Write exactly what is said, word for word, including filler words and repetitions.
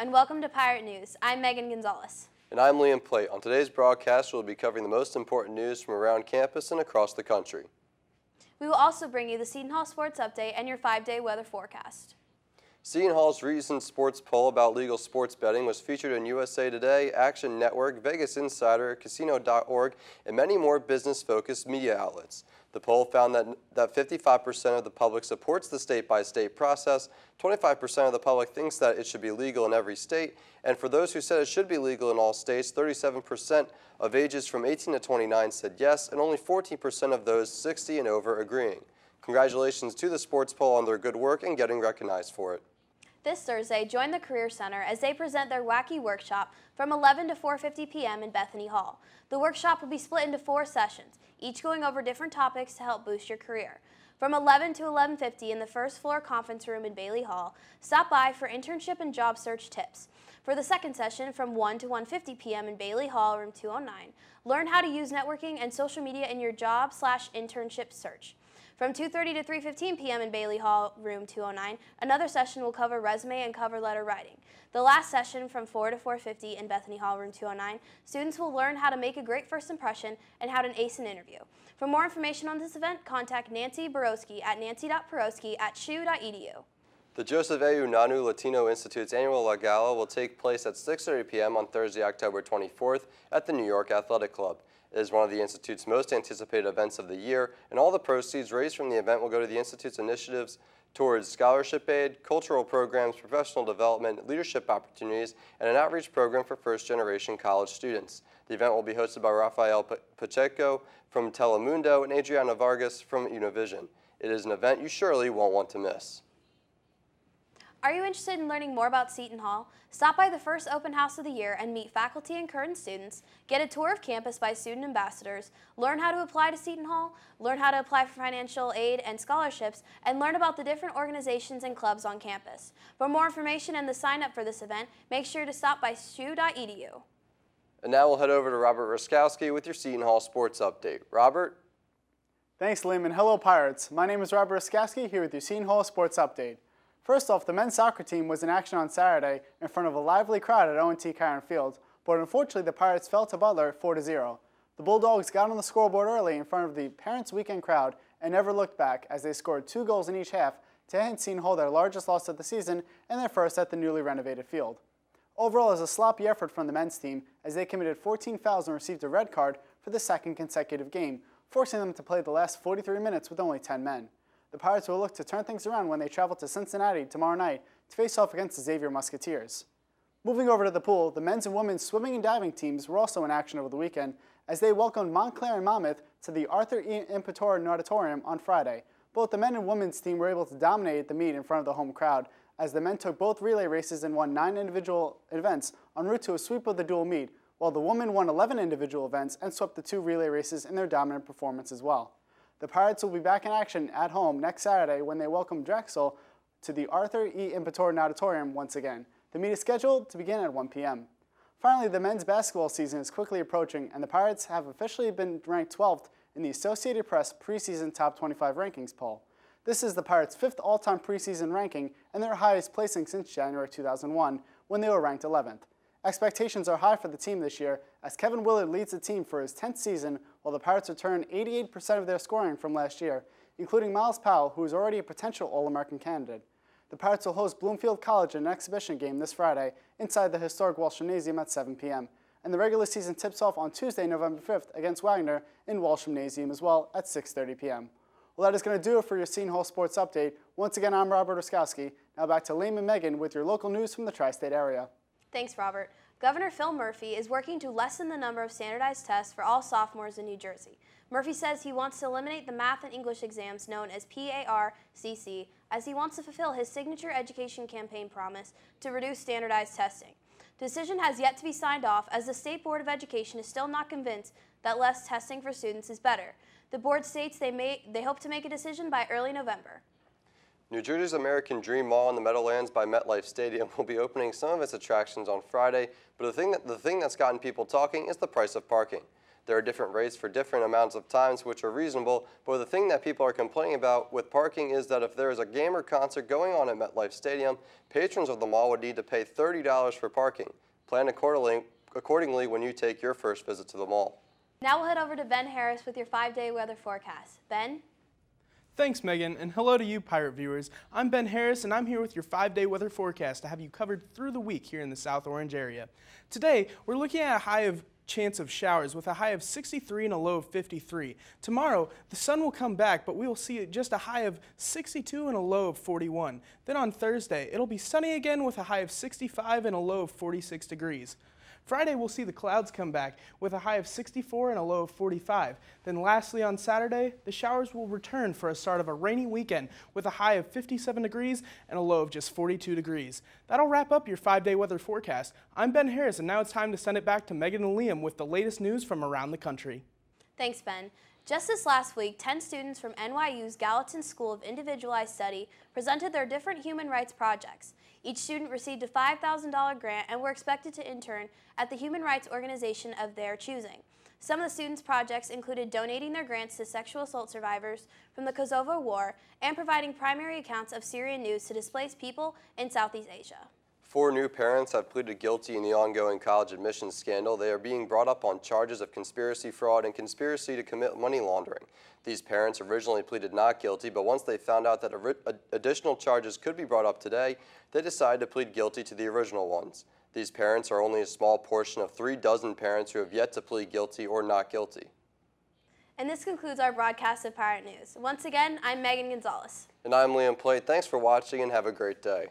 and welcome to Pirate News. I'm Megan Gonzalez. And I'm Liam Plate. On today's broadcast, we'll be covering the most important news from around campus and across the country. We will also bring you the Seton Hall Sports Update and your five-day weather forecast. Seton Hall's recent sports poll about legal sports betting was featured in U S A Today, Action Network, Vegas Insider, Casino dot org, and many more business-focused media outlets. The poll found that that fifty-five percent of the public supports the state-by-state process, twenty-five percent of the public thinks that it should be legal in every state, and for those who said it should be legal in all states, thirty-seven percent of ages from eighteen to twenty-nine said yes, and only fourteen percent of those sixty and over agreeing. Congratulations to the sports poll on their good work and getting recognized for it. This Thursday, join the Career Center as they present their Wacky Workshop from eleven to four fifty p m in Bethany Hall. The workshop will be split into four sessions, each going over different topics to help boost your career. From eleven to eleven fifty in the first floor conference room in Bailey Hall, stop by for internship and job search tips. For the second session, from one to one fifty p m in Bailey Hall, room two oh nine, learn how to use networking and social media in your job slash internship search. From two thirty to three fifteen p m in Bailey Hall, room two oh nine, another session will cover resume and cover letter writing. The last session from four to four fifty in Bethany Hall, room two oh nine, students will learn how to make a great first impression and how to ace an interview. For more information on this event, contact Nancy Borowski at nancy dot borowski at S H U dot E D U. The Joseph A. Unanu Latino Institute's annual La Gala will take place at six thirty p m on Thursday, October twenty-fourth at the New York Athletic Club. It is one of the Institute's most anticipated events of the year, and all the proceeds raised from the event will go to the Institute's initiatives towards scholarship aid, cultural programs, professional development, leadership opportunities, and an outreach program for first-generation college students. The event will be hosted by Rafael Pacheco from Telemundo and Adriana Vargas from Univision. It is an event you surely won't want to miss. Are you interested in learning more about Seton Hall? Stop by the first open house of the year and meet faculty and current students, get a tour of campus by student ambassadors, learn how to apply to Seton Hall, learn how to apply for financial aid and scholarships, and learn about the different organizations and clubs on campus. For more information and the sign up for this event, make sure to stop by S H U dot E D U. And now we'll head over to Robert Ruszkowski with your Seton Hall Sports Update. Robert? Thanks, Liam, and hello, Pirates. My name is Robert Ruszkowski here with your Seton Hall Sports Update. First off, the men's soccer team was in action on Saturday in front of a lively crowd at O T Kyron Field, but unfortunately the Pirates fell to Butler four to zero. The Bulldogs got on the scoreboard early in front of the Parents' Weekend crowd and never looked back as they scored two goals in each half to hand Seton Hall their largest loss of the season and their first at the newly renovated field. Overall, it was a sloppy effort from the men's team as they committed fourteen fouls and received a red card for the second consecutive game, forcing them to play the last forty-three minutes with only ten men. The Pirates will look to turn things around when they travel to Cincinnati tomorrow night to face off against the Xavier Musketeers. Moving over to the pool, the men's and women's swimming and diving teams were also in action over the weekend as they welcomed Montclair and Monmouth to the Arthur E. Imperator Auditorium on Friday. Both the men and women's team were able to dominate the meet in front of the home crowd as the men took both relay races and won nine individual events en route to a sweep of the dual meet, while the women won eleven individual events and swept the two relay races in their dominant performance as well. The Pirates will be back in action at home next Saturday when they welcome Drexel to the Arthur E. Imperator Auditorium once again. The meet is scheduled to begin at one p m Finally, the men's basketball season is quickly approaching, and the Pirates have officially been ranked twelfth in the Associated Press preseason top twenty-five rankings poll. This is the Pirates' fifth all-time preseason ranking and their highest placing since January two thousand one, when they were ranked eleventh. Expectations are high for the team this year as Kevin Willard leads the team for his tenth season, while the Pirates return eighty-eight percent of their scoring from last year, including Miles Powell, who is already a potential All-American candidate. The Pirates will host Bloomfield College in an exhibition game this Friday inside the historic Walsh Gymnasium at seven p m, and the regular season tips off on Tuesday, November fifth against Wagner in Walsh Gymnasium as well at six thirty p m Well, that is going to do it for your Seton Hall Sports Update. Once again, I'm Robert Ruszkowski. Now back to Liam and Megan with your local news from the tri-state area. Thanks, Robert. Governor Phil Murphy is working to lessen the number of standardized tests for all sophomores in New Jersey. Murphy says he wants to eliminate the math and English exams known as P A R C C, as he wants to fulfill his signature education campaign promise to reduce standardized testing. The decision has yet to be signed off, as the State Board of Education is still not convinced that less testing for students is better. The board states they, may, they hope to make a decision by early November. New Jersey's American Dream Mall in the Meadowlands by MetLife Stadium will be opening some of its attractions on Friday, but the thing, that, the thing that's gotten people talking is the price of parking. There are different rates for different amounts of times, which are reasonable. But the thing that people are complaining about with parking is that if there is a game or concert going on at MetLife Stadium, patrons of the mall would need to pay thirty dollars for parking. Plan accordingly, accordingly when you take your first visit to the mall. Now we'll head over to Ben Harris with your five-day weather forecast. Ben? Thanks, Megan, and hello to you, Pirate viewers. I'm Ben Harris, and I'm here with your five-day weather forecast to have you covered through the week here in the South Orange area. Today, we're looking at a high of chance of showers with a high of sixty-three and a low of fifty-three. Tomorrow, the sun will come back, but we will see just a high of sixty-two and a low of forty-one. Then on Thursday, it'll be sunny again with a high of sixty-five and a low of forty-six degrees. Friday, we'll see the clouds come back with a high of sixty-four and a low of forty-five. Then lastly, on Saturday, the showers will return for a start of a rainy weekend with a high of fifty-seven degrees and a low of just forty-two degrees. That'll wrap up your five-day weather forecast. I'm Ben Harris, and now it's time to send it back to Megan and Liam with the latest news from around the country. Thanks, Ben. Just this last week, ten students from N Y U's Gallatin School of Individualized Study presented their different human rights projects. Each student received a five thousand dollar grant and were expected to intern at the human rights organization of their choosing. Some of the students' projects included donating their grants to sexual assault survivors from the Kosovo War and providing primary accounts of Syrian news to displaced people in Southeast Asia. Four new parents have pleaded guilty in the ongoing college admissions scandal. They are being brought up on charges of conspiracy fraud and conspiracy to commit money laundering. These parents originally pleaded not guilty, but once they found out that additional charges could be brought up today, they decided to plead guilty to the original ones. These parents are only a small portion of three dozen parents who have yet to plead guilty or not guilty. And this concludes our broadcast of Pirate News. Once again, I'm Megan Gonzalez. And I'm Liam Plate. Thanks for watching and have a great day.